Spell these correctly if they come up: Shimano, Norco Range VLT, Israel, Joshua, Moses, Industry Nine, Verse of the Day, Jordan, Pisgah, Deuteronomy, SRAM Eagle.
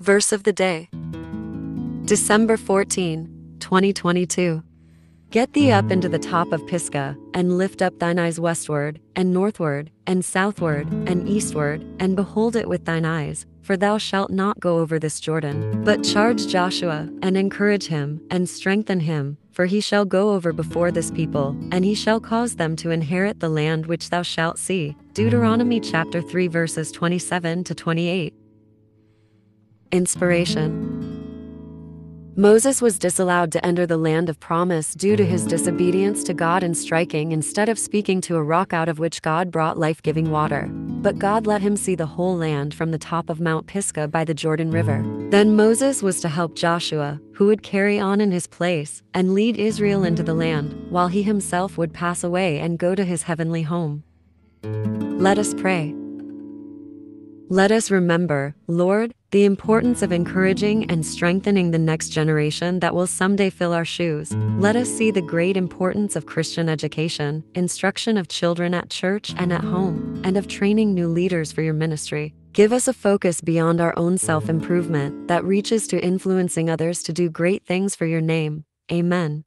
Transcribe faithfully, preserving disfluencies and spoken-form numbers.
Verse of the day, December fourteenth, twenty twenty-two. Get thee up into the top of Pisgah, and lift up thine eyes westward, and northward, and southward, and eastward, and behold it with thine eyes, for thou shalt not go over this Jordan. But charge Joshua, and encourage him, and strengthen him, for he shall go over before this people, and he shall cause them to inherit the land which thou shalt see. Deuteronomy chapter three verses twenty-seven to twenty-eight. Inspiration. Moses was disallowed to enter the land of promise due to his disobedience to God and striking instead of speaking to a rock out of which God brought life-giving water. But God let him see the whole land from the top of Mount Pisgah by the Jordan River. Then Moses was to help Joshua, who would carry on in his place, and lead Israel into the land, while he himself would pass away and go to his heavenly home. Let us pray. Let us remember, Lord, the importance of encouraging and strengthening the next generation that will someday fill our shoes. Let us see the great importance of Christian education, instruction of children at church and at home, and of training new leaders for your ministry. Give us a focus beyond our own self-improvement that reaches to influencing others to do great things for your name. Amen.